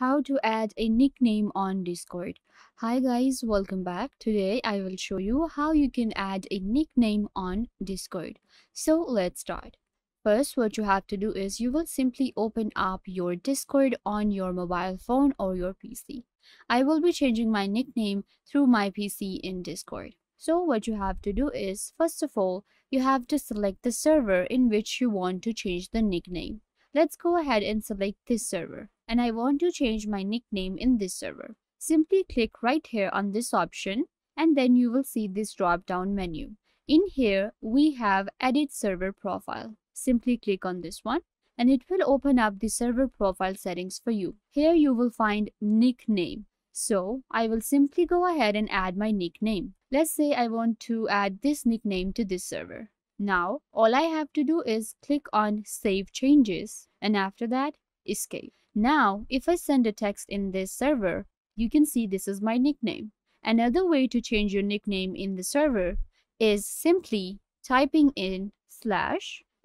How to add a nickname on Discord. Hi guys, welcome back. Today I will show you how you can add a nickname on Discord. So let's start. First, what you have to do is you will simply open up your Discord on your mobile phone or your PC. I will be changing my nickname through my PC in Discord. So what you have to do is, first of all, you have to select the server in which you want to change the nickname. Let's go ahead and select this server, and I want to change my nickname in this server. Simply click right here on this option, and then you will see this drop-down menu. In here, we have Edit Server Profile. Simply click on this one, and it will open up the server profile settings for you. Here you will find Nickname. So I will simply go ahead and add my nickname. Let's say I want to add this nickname to this server. Now all I have to do is click on Save Changes, and after that Escape. Now if I send a text in this server, you can see this is my nickname. Another way to change your nickname in the server is simply typing in /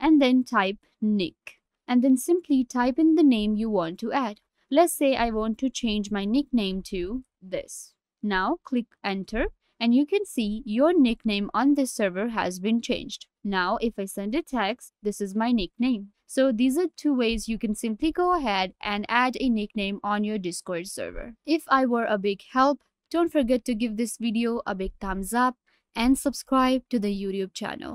and then type nick, and then simply type in the name you want to add. Let's say I want to change my nickname to this. Now click enter, and you can see your nickname on this server has been changed. Now if I send a text, this is my nickname. So these are two ways you can simply go ahead and add a nickname on your Discord server. If I were a big help, don't forget to give this video a big thumbs up and subscribe to the YouTube channel.